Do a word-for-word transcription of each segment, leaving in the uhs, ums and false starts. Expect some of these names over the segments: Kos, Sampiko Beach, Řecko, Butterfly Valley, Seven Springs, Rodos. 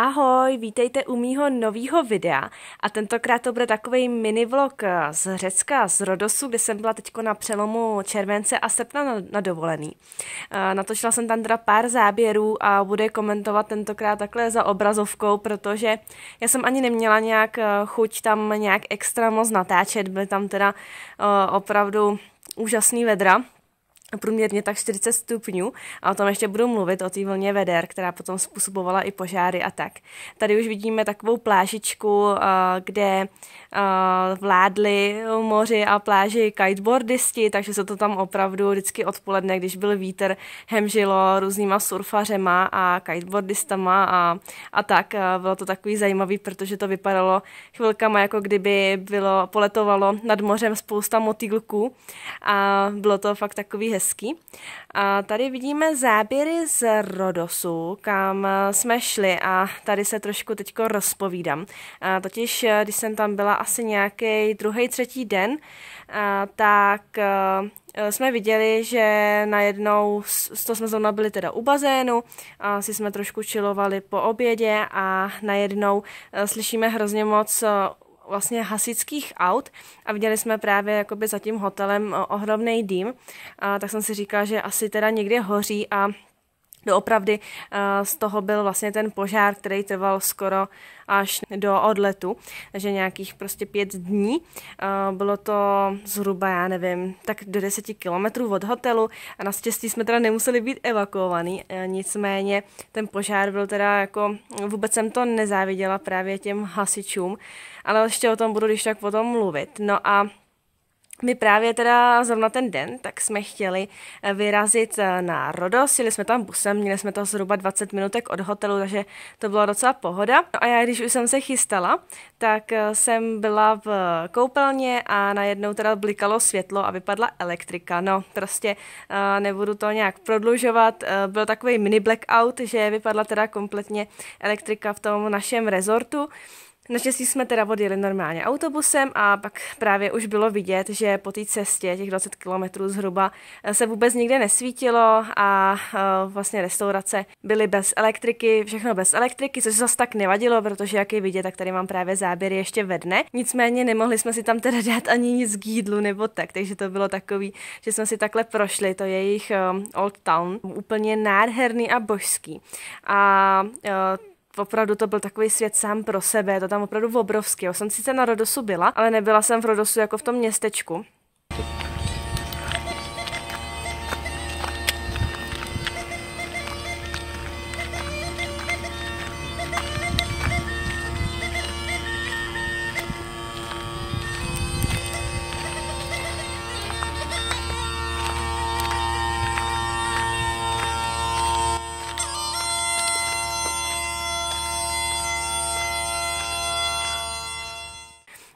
Ahoj, vítejte u mýho novýho videa a tentokrát to bude takový mini vlog z Řecka, z Rodosu, kde jsem byla teďko na přelomu července a srpna na, na dovolený. E, natočila jsem tam teda pár záběrů a bude komentovat tentokrát takhle za obrazovkou, protože já jsem ani neměla nějak chuť tam nějak extra moc natáčet, byly tam teda e, opravdu úžasný vedra. Průměrně tak čtyřicet stupňů a o tom ještě budu mluvit, o té vlně veder, která potom způsobovala i požáry a tak. Tady už vidíme takovou plážičku, kde vládli moři a pláži kiteboardisti, takže se to tam opravdu vždycky odpoledne, když byl vítr, hemžilo různýma surfařema a kiteboardistama a, a tak. Bylo to takový zajímavý, protože to vypadalo chvilkama, jako kdyby bylo, poletovalo nad mořem spousta motýlků a bylo to fakt takový hezký. A tady vidíme záběry z Rodosu, kam jsme šli a tady se trošku teďko rozpovídám. A totiž, když jsem tam byla asi nějaký druhý, třetí den, a tak a, jsme viděli, že najednou, to jsme zrovna byli teda u bazénu, asi jsme trošku chillovali po obědě a najednou a, slyšíme hrozně moc vlastně hasičských aut a viděli jsme právě jakoby za tím hotelem ohromný dým, a tak jsem si říkala, že asi teda někde hoří a doopravdy z toho byl vlastně ten požár, který trval skoro až do odletu, takže nějakých prostě pět dní. Bylo to zhruba, já nevím, tak do deseti kilometrů od hotelu a naštěstí jsme teda nemuseli být evakuovaný, nicméně ten požár byl teda jako, vůbec jsem to nezáviděla právě těm hasičům, ale ještě o tom budu když tak potom mluvit. No a my právě teda zrovna ten den, tak jsme chtěli vyrazit na Rodos, jeli jsme tam busem, měli jsme to zhruba dvacet minutek od hotelu, takže to byla docela pohoda. No a já, když už jsem se chystala, tak jsem byla v koupelně a najednou teda blikalo světlo a vypadla elektrika. No prostě nebudu to nějak prodlužovat, byl takový mini blackout, že vypadla teda kompletně elektrika v tom našem rezortu. Naštěstí jsme teda odjeli normálně autobusem a pak právě už bylo vidět, že po té cestě, těch dvacet kilometrů zhruba, se vůbec nikde nesvítilo a vlastně restaurace byly bez elektriky, všechno bez elektriky, což zase tak nevadilo, protože jak je vidět, tak tady mám právě záběry ještě ve dne. Nicméně nemohli jsme si tam teda dát ani nic k jídlu nebo tak, takže to bylo takový, že jsme si takhle prošli, to je jejich Old Town, úplně nádherný a božský. A opravdu to byl takový svět sám pro sebe, to tam opravdu obrovský. Já jsem sice na Rodosu byla, ale nebyla jsem v Rodosu jako v tom městečku.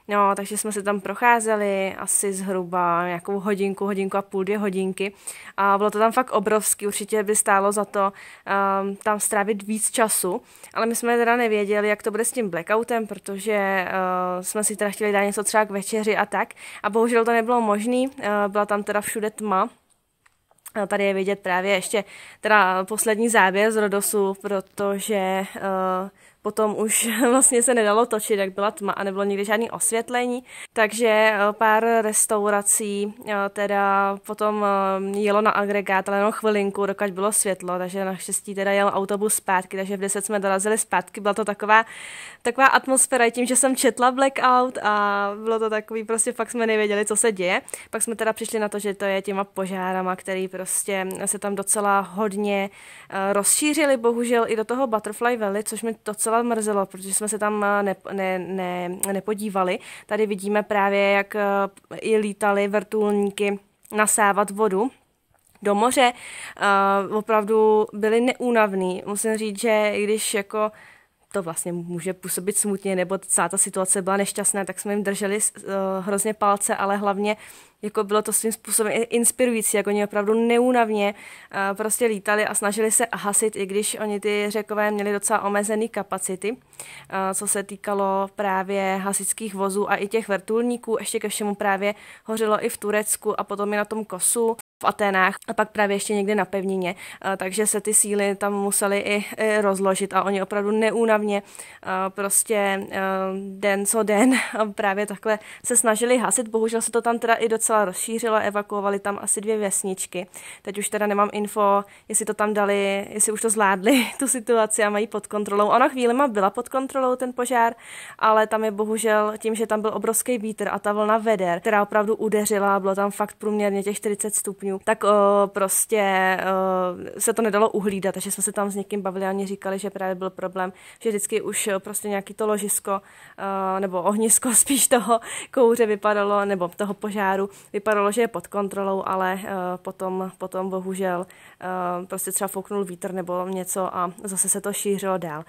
No, takže jsme se tam procházeli asi zhruba nějakou hodinku, hodinku a půl, dvě hodinky. A bylo to tam fakt obrovský, určitě by stálo za to um, tam strávit víc času. Ale my jsme teda nevěděli, jak to bude s tím blackoutem, protože uh, jsme si teda chtěli dát něco třeba k večeři a tak. A bohužel to nebylo možné, uh, byla tam teda všude tma. A tady je vidět právě ještě teda poslední záběr z Rodosu, protože Uh, potom už vlastně se nedalo točit, jak byla tma a nebylo nikdy žádný osvětlení, takže pár restaurací teda potom jelo na agregát, ale jenom chvilinku, dokud bylo světlo, takže naštěstí teda jel autobus zpátky, takže v deset jsme dorazili zpátky, byla to taková, taková atmosféra tím, že jsem četla blackout a bylo to takový, prostě fakt jsme nevěděli, co se děje. Pak jsme teda přišli na to, že to je těma požárama, který prostě se tam docela hodně rozšířili, bohužel i do toho Butterfly Valley, což mi docela mrzelo, protože jsme se tam ne, ne, ne, nepodívali. Tady vidíme právě, jak i lítali vrtulníky nasávat vodu do moře. Uh, opravdu byli neúnavní. Musím říct, že i když jako to vlastně může působit smutně, nebo celá ta situace byla nešťastná, tak jsme jim drželi uh, hrozně palce, ale hlavně jako bylo to svým způsobem inspirující, jako oni opravdu neúnavně uh, prostě lítali a snažili se hasit, i když oni ty Řekové měli docela omezené kapacity, uh, co se týkalo právě hasičských vozů a i těch vrtulníků, ještě ke všemu právě hořilo i v Turecku a potom i na tom Kosu. v Aténách a pak právě ještě někde na pevnině, takže se ty síly tam museli i rozložit a oni opravdu neúnavně prostě den co den právě takhle se snažili hasit. Bohužel se to tam teda i docela rozšířilo, evakuovali tam asi dvě vesničky. Teď už teda nemám info, jestli to tam dali, jestli už to zvládli, tu situaci, a mají pod kontrolou. Ona chvílema byla pod kontrolou ten požár, ale tam je bohužel tím, že tam byl obrovský vítr a ta vlna veder, která opravdu udeřila, bylo tam fakt průměrně těch čtyřicet stupňů, tak o, prostě o, se to nedalo uhlídat, takže jsme se tam s někým bavili a oni říkali, že právě byl problém, že vždycky už prostě nějaký to ložisko o, nebo ohnisko spíš toho kouře vypadalo, nebo toho požáru vypadalo, že je pod kontrolou, ale o, potom, potom bohužel o, prostě třeba fouknul vítr nebo něco a zase se to šířilo dál.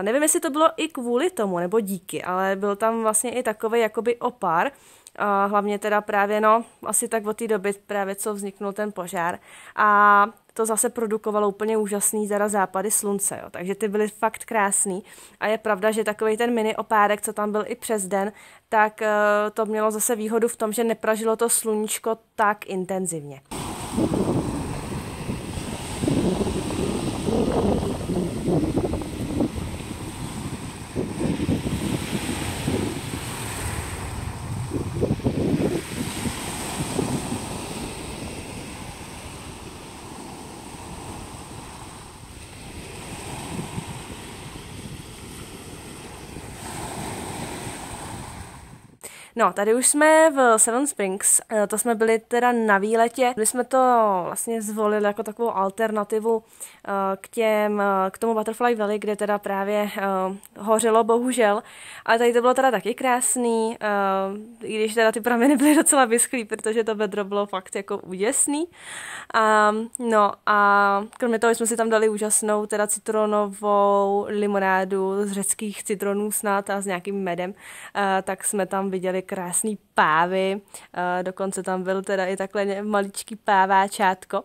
O, nevím, jestli to bylo i kvůli tomu nebo díky, ale byl tam vlastně i takový jakoby opar, a hlavně teda právě, no, asi tak od té doby právě, co vzniknul ten požár. A to zase produkovalo úplně úžasný zara západy slunce, jo. Takže ty byly fakt krásný. A je pravda, že takový ten mini opárek, co tam byl i přes den, tak to mělo zase výhodu v tom, že nepražilo to sluníčko tak intenzivně. No, tady už jsme v Seven Springs, to jsme byli teda na výletě, my jsme to vlastně zvolili jako takovou alternativu k, těm, k tomu Butterfly Valley, kde teda právě hořelo bohužel, ale tady to bylo teda taky krásný, i když teda ty prameny byly docela vyschlý, protože to vedro bylo fakt jako úděsný. A, no a kromě toho jsme si tam dali úžasnou teda citronovou limonádu z řeckých citronů snad a s nějakým medem, tak jsme tam viděli krásný pávy, dokonce tam byl teda i takhle maličký páváčátko.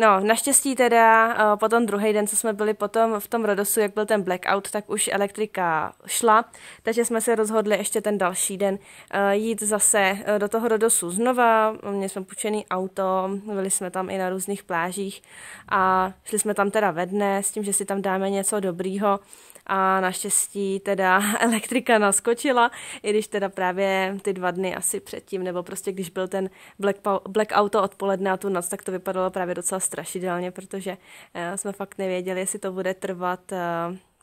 No, naštěstí teda potom druhý den, co jsme byli potom v tom Rodosu, jak byl ten blackout, tak už elektrika šla, takže jsme se rozhodli ještě ten další den jít zase do toho Rodosu znova. Měli jsme půjčený auto, byli jsme tam i na různých plážích a šli jsme tam teda ve dne s tím, že si tam dáme něco dobrýho. A naštěstí teda elektrika naskočila, i když teda právě ty dva dny asi předtím, nebo prostě když byl ten blackout odpoledne a tu noc, tak to vypadalo právě docela strašidelně, protože uh, jsme fakt nevěděli, jestli to bude trvat uh,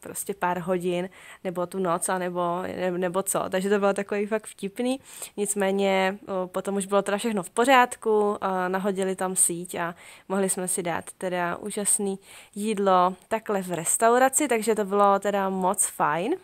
prostě pár hodin, nebo tu noc, a nebo, ne, nebo co. Takže to bylo takový fakt vtipný. Nicméně uh, potom už bylo teda všechno v pořádku, uh, nahodili tam síť a mohli jsme si dát teda úžasný jídlo takhle v restauraci, takže to bylo teda moc fajn.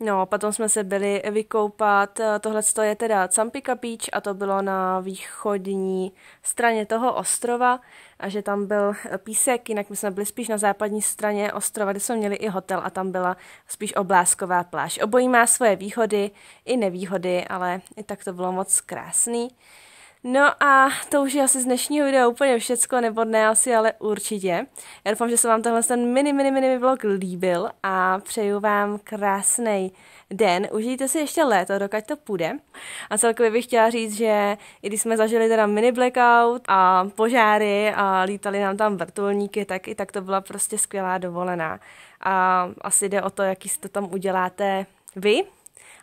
No, potom jsme se byli vykoupat, tohle je teda Sampiko Beach a to bylo na východní straně toho ostrova, a že tam byl písek, jinak my jsme byli spíš na západní straně ostrova, kde jsme měli i hotel a tam byla spíš oblásková pláž. Obojí má svoje výhody i nevýhody, ale i tak to bylo moc krásný. No a to už je asi z dnešního videa úplně všecko, nebo ne asi, ale určitě. Já doufám, že se vám tenhle ten mini, mini, mini vlog líbil a přeju vám krásný den. Užijte si ještě léto, dokud to půjde. A celkově bych chtěla říct, že i když jsme zažili teda mini blackout a požáry a lítali nám tam vrtulníky, tak i tak to byla prostě skvělá dovolená. A asi jde o to, jaký si to tam uděláte vy.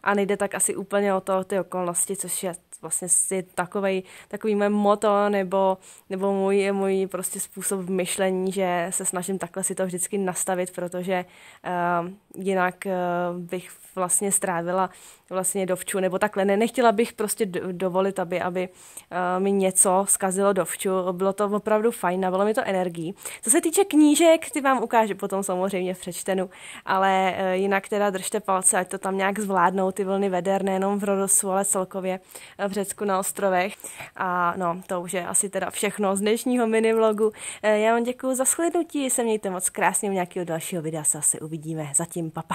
A nejde tak asi úplně o to, ty okolnosti, což je vlastně je takovej, takový mé moto, nebo, nebo můj, můj prostě způsob myšlení, že se snažím takhle si to vždycky nastavit, protože uh, jinak uh, bych vlastně strávila vlastně dovču, nebo takhle ne, nechtěla bych prostě dovolit, aby, aby uh, mi něco zkazilo dovču. Bylo to opravdu fajn, nabilo mi to energii. Co se týče knížek, ty vám ukážu potom samozřejmě v přečtenu, ale uh, jinak teda držte palce, ať to tam nějak zvládnou ty vlny veder, nejenom v Rodosu, ale celkově v Řecku na ostrovech. A no, to už je asi teda všechno z dnešního minivlogu. Já vám děkuju za shlédnutí, se mějte moc krásně, u nějakého dalšího videa se asi uvidíme. Zatím, papa.